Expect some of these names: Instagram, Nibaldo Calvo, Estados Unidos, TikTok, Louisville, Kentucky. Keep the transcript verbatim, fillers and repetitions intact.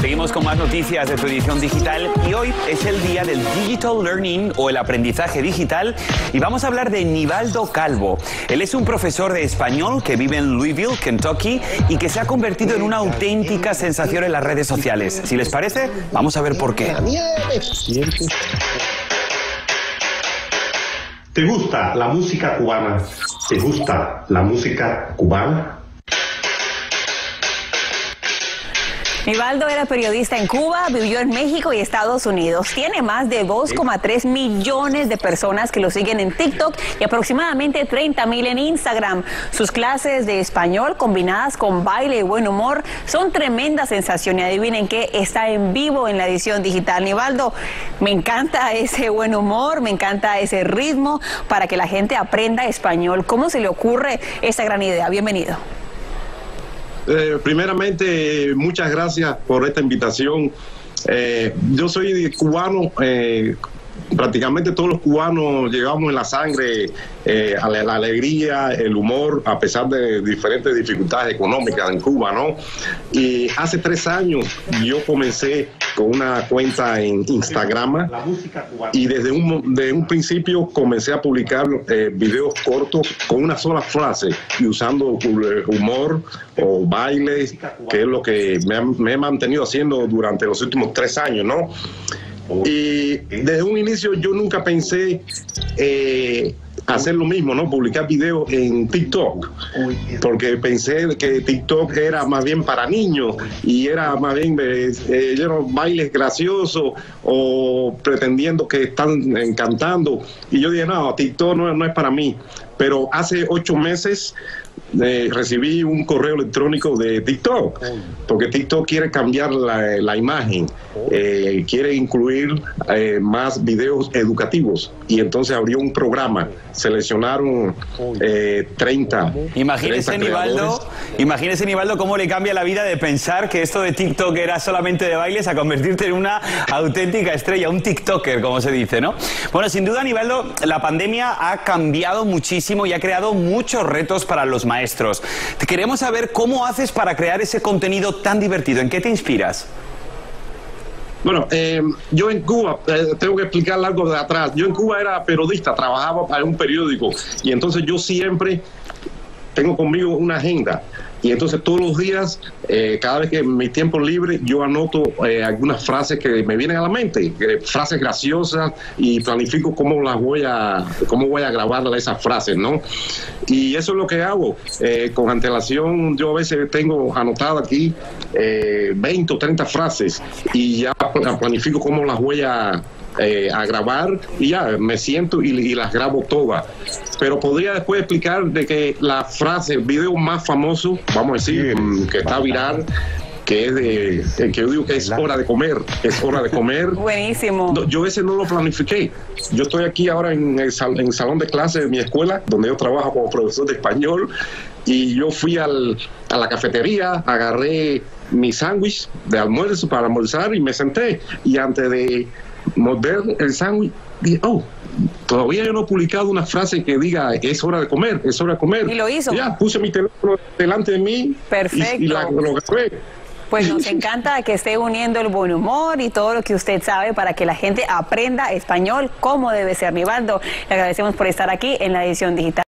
Seguimos con más noticias de tu edición digital y hoy es el día del Digital Learning o el aprendizaje digital y vamos a hablar de Nibaldo Calvo. Él es un profesor de español que vive en Louisville, Kentucky y que se ha convertido en una auténtica sensación en las redes sociales. Si les parece, vamos a ver por qué. ¿Te gusta la música cubana? ¿Te gusta la música cubana? Nibaldo era periodista en Cuba, vivió en México y Estados Unidos. Tiene más de dos coma tres millones de personas que lo siguen en TikTok y aproximadamente treinta mil en Instagram. Sus clases de español combinadas con baile y buen humor son tremenda sensación. Y adivinen qué, está en vivo en la edición digital. Nibaldo, me encanta ese buen humor, me encanta ese ritmo para que la gente aprenda español. ¿Cómo se le ocurre esa gran idea? Bienvenido. Eh, primeramente, muchas gracias por esta invitación. Eh, yo soy cubano, eh, prácticamente todos los cubanos llevamos en la sangre eh, a la, la alegría, el humor, a pesar de diferentes dificultades económicas en Cuba, ¿no? Y hace tres años yo comencé con una cuenta en Instagram y desde un, desde un principio comencé a publicar eh, videos cortos con una sola frase y usando humor o bailes, que es lo que me, me he mantenido haciendo durante los últimos tres años, ¿no? Y desde un inicio yo nunca pensé eh, hacer lo mismo, ¿no? Publicar videos en TikTok, porque pensé que TikTok era más bien para niños y era más bien eh, bailes graciosos o pretendiendo que están cantando. Y yo dije, no, TikTok no, no es para mí. Pero hace ocho meses Eh, recibí un correo electrónico de TikTok, porque TikTok quiere cambiar la, la imagen, eh, quiere incluir eh, más videos educativos y entonces abrió un programa, seleccionaron eh, treinta. Imagínese, Nibaldo, imagínese, Nibaldo, cómo le cambia la vida de pensar que esto de TikTok era solamente de bailes a convertirte en una auténtica estrella, un TikToker, como se dice, ¿no? Bueno, sin duda, Nibaldo, la pandemia ha cambiado muchísimo y ha creado muchos retos para los maestros. Maestros. Queremos saber cómo haces para crear ese contenido tan divertido. ¿En qué te inspiras? Bueno, eh, yo en Cuba, eh, tengo que explicar algo de atrás. Yo en Cuba era periodista, trabajaba para un periódico y entonces yo siempre tengo conmigo una agenda. Y entonces todos los días, eh, cada vez que en mi tiempo libre, yo anoto eh, algunas frases que me vienen a la mente, eh, frases graciosas, y planifico cómo las voy a, cómo voy a grabar esas frases, ¿no? Y eso es lo que hago. Eh, con antelación, yo a veces tengo anotado aquí eh, veinte o treinta frases, y ya planifico cómo las voy a... Eh, a grabar y ya me siento y, y las grabo todas, pero podría después explicar de que la frase, el video más famoso, vamos a decir, que está viral, que es de, que yo digo que es hora de comer, es hora de comer. Buenísimo. No, yo ese no lo planifiqué. Yo estoy aquí ahora en el, sal, en el salón de clase de mi escuela, donde yo trabajo como profesor de español, y yo fui al, a la cafetería, agarré mi sándwich de almuerzo para almorzar y me senté, y antes de morder el sándwich, dije, oh, todavía yo no he publicado una frase que diga es hora de comer, es hora de comer. Y lo hizo. Ya, puse mi teléfono delante de mí. Perfecto. Y, y la, lo grabé. Pues nos encanta que esté uniendo el buen humor y todo lo que usted sabe para que la gente aprenda español como debe ser. Nibaldo, le agradecemos por estar aquí en la edición digital.